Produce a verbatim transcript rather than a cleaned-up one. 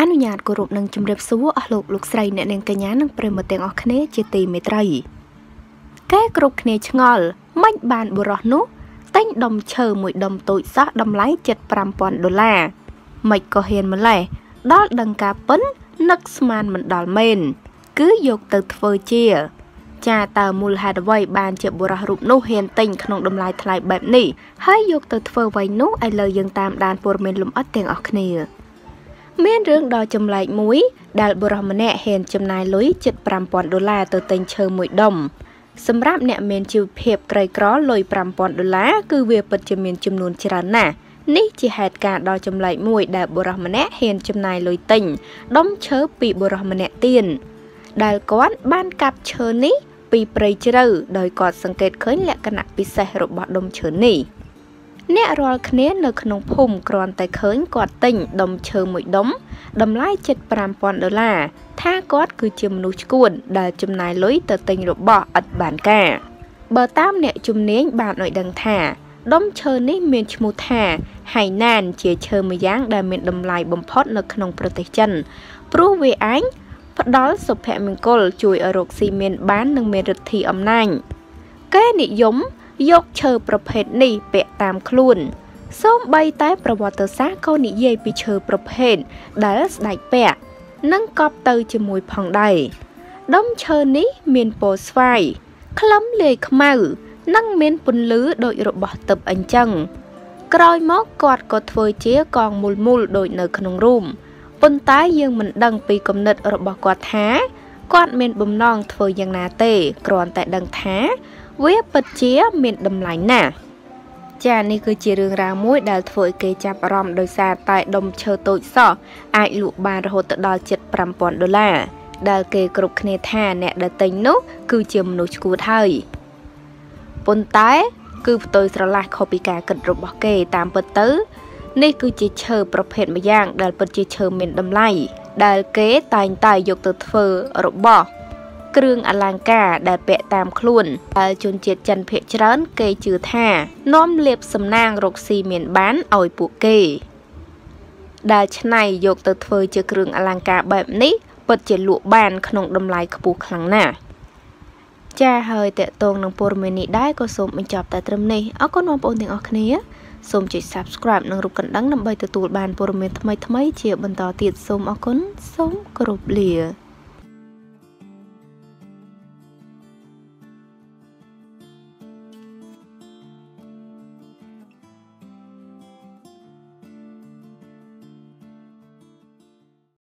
អនុញ្ញាតគោរពនឹងជំរាបសួរអស់លោកលោកស្រីអ្នកនាងកញ្ញានិងប្រិយមិត្តទាំងអស់គ្នាជាទីមេត្រី ចាតើមូលហេតុអ្វីបានជាបុរសរូបនោះហ៊ានទិញក្នុងតម្លៃថ្លៃបែបនេះហើយយកទៅធ្វើអ្វីនោះ ដែលគាត់បានកាប់ឈើនេះពីព្រៃជ្រៅដោយគាត់សង្កេតឃើញលក្ខណៈពិសេសរបស់ដុំឈើនេះ ផ្ដល់សុភមង្គលជួយឲ្យរកស៊ីមានបាននិងមានរិទ្ធិអំណាច ប៉ុន្តែយើងមិនដឹងពីគំនិតរបស់គាត់ថាគាត់មានបំណងធ្វើយ៉ាងណាទេគ្រាន់តែដឹងថាវាពិតជាមានតម្លៃណាស់ នេះគឺជាឈើប្រភេទម្យ៉ាងដែលពិតជាឈើមានតម្លៃដែលគេតែងតែយកទៅធ្វើរបស់គ្រឿងអលង្ការដែលពាក់តាមខ្លួនដែលជនជាតិចិនភាគច្រើនគេជឿថានាំលាភសំណាងរកស៊ីមានបានឲ្យពួកគេ សូមចុច Subscribe និងរូបកណ្ដឹងដើម្បីទទួលបានព័ត៌មានថ្មីៗជាបន្តទៀតសូមអរគុណសូមគោរពលា